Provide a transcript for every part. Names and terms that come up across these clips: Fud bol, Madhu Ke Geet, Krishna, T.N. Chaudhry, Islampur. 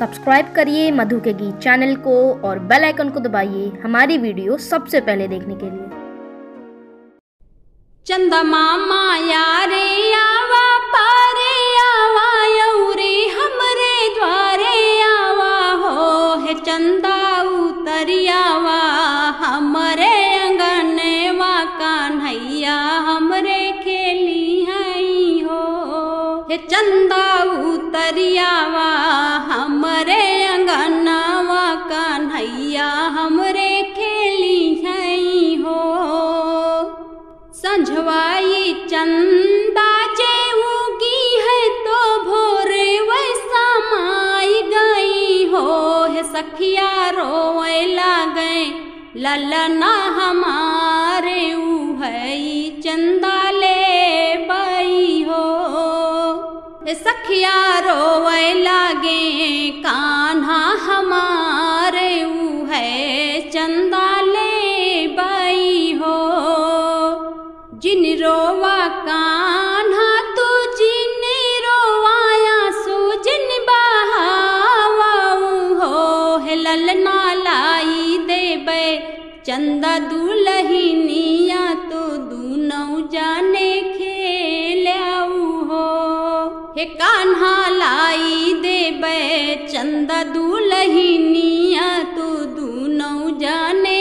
Subscribe करिए मधु के गीत चैनल को और बेल आइकन को दबाइए हमारी वीडियो सबसे पहले देखने के लिए। चंदा मामा यारे आवा पारे आवा यौरे हमरे द्वारे आवा हो है चंदा उतरियावा हमरे अंगनेवा कान्हैया हमरे खेली हई हो है चंदा उतरियावा हमरे अंगनावा कान्हैया हमरे खेली हई हो। संझवाई चंदा जे उगी है तो भोरे वैसा माई गई हो है सखिया रोए लागै ललना हमारे ऊ है चंदा ले बई हो है सखिया रोए लागे कान्हा हमारे ऊ है चंदा ले बई हो। जिन रोवा कान्हा तू जिन रोवाया सो जिन बहावाऊ हो है ललना लाई देबे चंदा दुलहिनिया तो दूनऊ जाने खेल्याऊ हो हे कान्हा लाई देबे चंदा दुलहिनिया तो दूनऊ जाने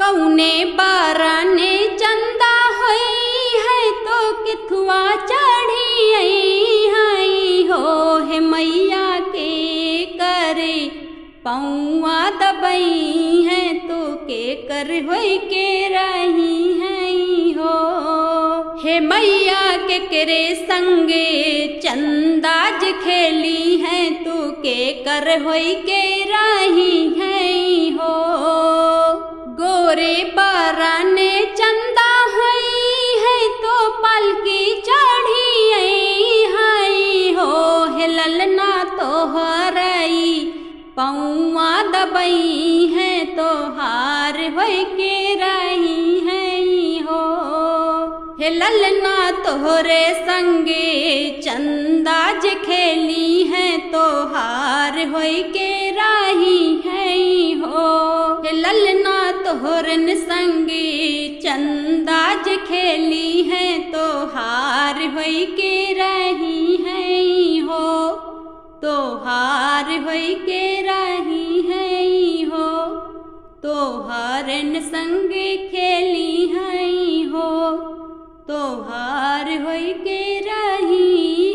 कौने बरने चंदा हुई है तो किथुआ चढ़ी आई हो है मैया के करे पौआ दबई है तो के कर हुई के रही है हो हे मैया के करे संगे चंदाज खेली है तो के कर हुई के रही है हो। गोरे बरने चंदा हुई है तो पलकी चढ़ी आई हो है ललना तोहरई पौआ दबई है तो हार होई के रही है हो हे ललना तोहरे संगे चंदाज खेली है तो हार होई के रही है हो हे ललना तोहरन संगे चंदाज खेली है तो हार होई के रही है हो तो हार होई के रही है हो तो हारन संगे खेली है हो तो हार होई के रही।